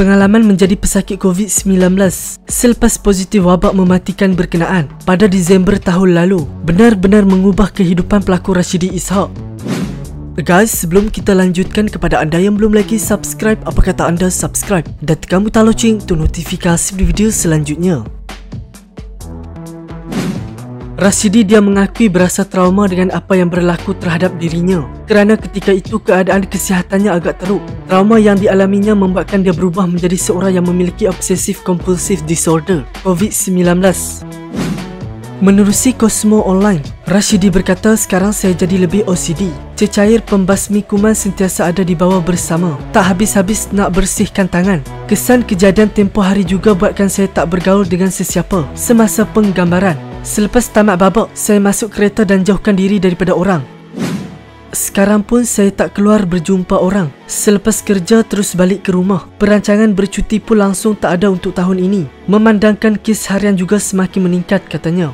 pengalaman menjadi pesakit COVID-19 selepas positif wabak mematikan berkenaan pada Disember tahun lalu benar-benar mengubah kehidupan pelakon Rashidi Ishak. Guys, sebelum kita lanjutkan, kepada anda yang belum lagi subscribe, apa kata anda subscribe dan tekan butang loceng untuk notifikasi video selanjutnya. Rashidi dia mengakui berasa trauma dengan apa yang berlaku terhadap dirinya, kerana ketika itu keadaan kesihatannya agak teruk. Trauma yang dialaminya membuatkan dia berubah menjadi seorang yang memiliki obsesif compulsive disorder COVID-19. Menerusi Cosmo Online, Rashidi berkata, "Sekarang saya jadi lebih OCD. Cecair pembasmi kuman sentiasa ada di bawah bersama. Tak habis-habis nak bersihkan tangan. Kesan kejadian tempoh hari juga buatkan saya tak bergaul dengan sesiapa semasa penggambaran. Selepas tamat babak, saya masuk kereta dan jauhkan diri daripada orang. Sekarang pun saya tak keluar berjumpa orang. Selepas kerja terus balik ke rumah. Perancangan bercuti pun langsung tak ada untuk tahun ini. Memandangkan kes harian juga semakin meningkat," katanya.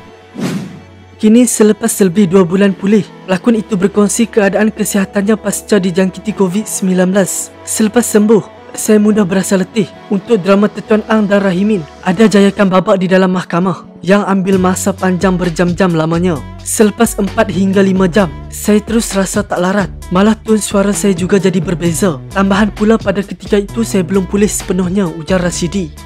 Kini selepas lebih 2 bulan pulih, pelakon itu berkongsi keadaan kesihatannya pasca dijangkiti COVID-19. "Selepas sembuh, saya mudah berasa letih. Untuk drama Tetuan Ang dan Rahimin, ada jayakan babak di dalam mahkamah yang ambil masa panjang berjam-jam lamanya. Selepas 4 hingga 5 jam, saya terus rasa tak larat. Malah tone suara saya juga jadi berbeza. Tambahan pula pada ketika itu saya belum pulih sepenuhnya," ujar Rashidi.